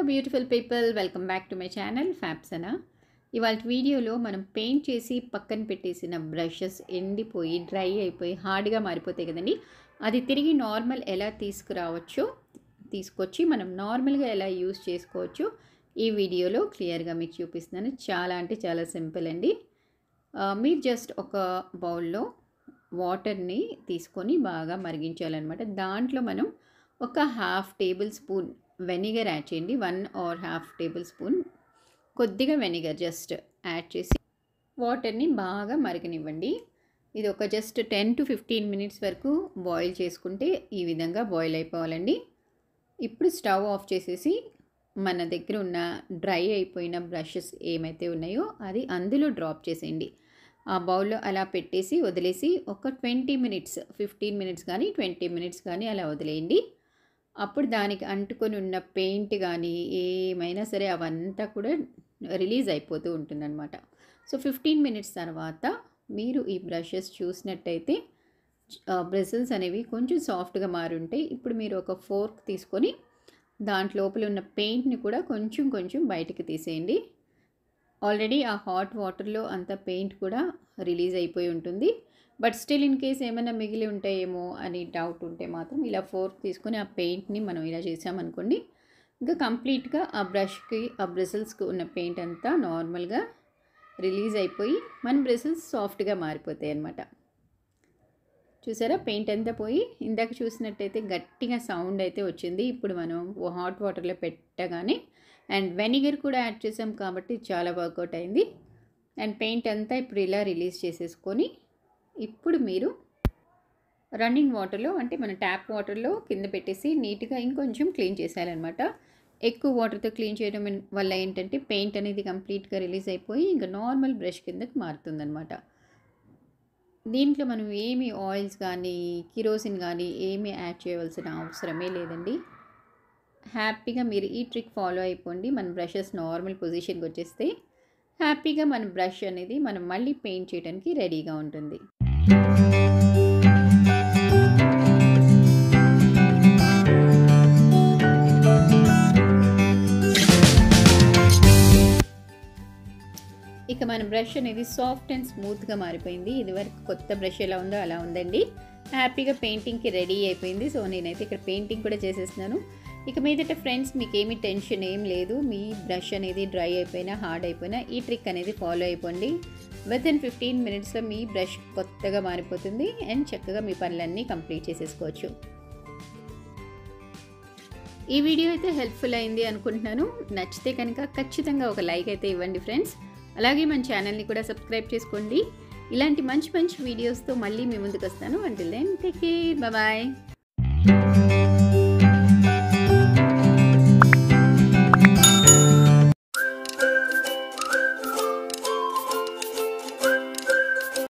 Hello beautiful people, welcome back to my channel ఫ్యాప్సనా. ఇవాల్టి వీడియోలో మనం పెయింట్ చేసి పక్కన పెట్టేసిన బ్రషెస్ ఎండిపోయి డ్రై అయిపోయి హార్డ్గా మారిపోతాయి కదండి. అది తిరిగి నార్మల్ ఎలా తీసుకొచ్చి మనం నార్మల్గా ఎలా యూస్ చేసుకోవచ్చు ఈ వీడియోలో క్లియర్గా మీకు చూపిస్తున్నాను. చాలా అంటే చాలా సింపుల్ అండి. మీరు జస్ట్ ఒక బౌల్లో వాటర్ని తీసుకొని బాగా మరిగించాలన్నమాట. దాంట్లో మనం ఒక half tablespoon vinegar add చేయండి. 1 or ½ tablespoon కొద్దిగా వెనిగర్ జస్ట్ యాడ్ చేసి వాటర్ని బాగా మరగనివ్వండి. ఇది ఒక జస్ట్ 10 to 15 minutes వరకు బాయిల్ చేసుకుంటే ఈ విధంగా బాయిల్ అయిపోవాలండి. ఇప్పుడు స్టవ్ ఆఫ్ చేసేసి మన దగ్గర ఉన్న డ్రై అయిపోయిన బ్రషెస్ ఏమైతే ఉన్నాయో అది అందులో డ్రాప్ చేసేయండి. ఆ బౌల్లో అలా పెట్టేసి వదిలేసి ఒక 15 minutes కానీ 20 minutes కానీ అలా వదిలేయండి. అప్పుడు దానికి అంటుకొని ఉన్న పెయింట్ కానీ ఏమైనా సరే అవంతా కూడా రిలీజ్ అయిపోతూ ఉంటుందన్నమాట. సో 15 minutes తర్వాత మీరు ఈ బ్రషెస్ చూసినట్టయితే బ్రిజిల్స్ అనేవి కొంచెం సాఫ్ట్గా మారుంటాయి. ఇప్పుడు మీరు ఒక ఫోర్క్ తీసుకొని దాంట్ లోపల ఉన్న పెయింట్ని కూడా కొంచెం కొంచెం బయటికి తీసేయండి. ఆల్రెడీ ఆ హాట్ వాటర్లో అంత పెయింట్ కూడా రిలీజ్ అయిపోయి ఉంటుంది. బట్ స్టిల్ ఇన్ కేస్ ఏమైనా మిగిలి ఉంటాయేమో అని డౌట్ ఉంటే మాత్రం ఇలా ఫోర్క్ తీసుకొని ఆ పెయింట్ని మనం ఇలా చేసామనుకోండి, ఇంకా కంప్లీట్గా ఆ బ్రష్కి ఆ బ్రిజిల్స్కి ఉన్న పెయింట్ అంతా నార్మల్గా రిలీజ్ అయిపోయి మన బ్రిజిల్స్ సాఫ్ట్గా మారిపోతాయి అన్నమాట. చూసారా, పెయింట్ అంతా పోయి ఇందాక చూసినట్టయితే గట్టిగా సౌండ్ అయితే వచ్చింది. ఇప్పుడు మనం హాట్ వాటర్లో పెట్టగానే అండ్ వెనిగర్ కూడా యాడ్ చేసాం కాబట్టి చాలా వర్కౌట్ అయింది. అండ్ పెయింట్ అంతా ఇప్పుడు ఇలా రిలీజ్ చేసేసుకొని ఇప్పుడు మీరు రన్నింగ్ వాటర్లో అంటే మన ట్యాప్ వాటర్లో కింద పెట్టేసి నీట్గా ఇంకొంచెం క్లీన్ చేసేయాలన్నమాట. ఎక్కువ వాటర్తో క్లీన్ చేయడం వల్ల ఏంటంటే పెయింట్ అనేది కంప్లీట్గా రిలీజ్ అయిపోయి ఇంకా నార్మల్ బ్రష్ కిందకి మారుతుందన్నమాట. దీంట్లో మనం ఏమి ఆయిల్స్ కానీ కిరోసిన్ కానీ ఏమీ యాడ్ చేయవలసిన అవసరమే లేదండి. హ్యాపీగా మీరు ఈ ట్రిక్ ఫాలో అయిపోండి. మన బ్రషెస్ నార్మల్ పొజిషన్కి వచ్చేస్తే హ్యాపీగా మన బ్రష్ అనేది మనం మళ్ళీ పెయింట్ చేయడానికి రెడీగా ఉంటుంది. ఇక మన బ్రష్ అనేది సాఫ్ట్ అండ్ స్మూత్గా మారిపోయింది. ఇదివరకు కొత్త బ్రష్ ఎలా ఉందో అలా ఉందండి. హ్యాపీగా పెయింటింగ్కి రెడీ అయిపోయింది. సో నేనైతే ఇక్కడ పెయింటింగ్ కూడా చేసేస్తున్నాను. ఇక మీదట ఫ్రెండ్స్ మీకేమీ టెన్షన్ ఏం లేదు. మీ బ్రష్ అనేది డ్రై అయిపోయినా హార్డ్ అయిపోయినా ఈ ట్రిక్ అనేది ఫాలో అయిపోండి. వితిన్ 15 minutesలో మీ బ్రష్ కొత్తగా మారిపోతుంది అండ్ చక్కగా మీ పనులన్నీ కంప్లీట్ చేసేసుకోవచ్చు. ఈ వీడియో అయితే హెల్ప్ఫుల్ అయింది అనుకుంటున్నాను. నచ్చితే కనుక ఖచ్చితంగా ఒక లైక్ అయితే ఇవ్వండి ఫ్రెండ్స్. అలాగే మన ఛానల్ని కూడా సబ్స్క్రైబ్ చేసుకోండి. ఇలాంటి మంచి మంచి వీడియోస్తో మళ్ళీ మీ ముందుకు వస్తాను. Until then take care, bye.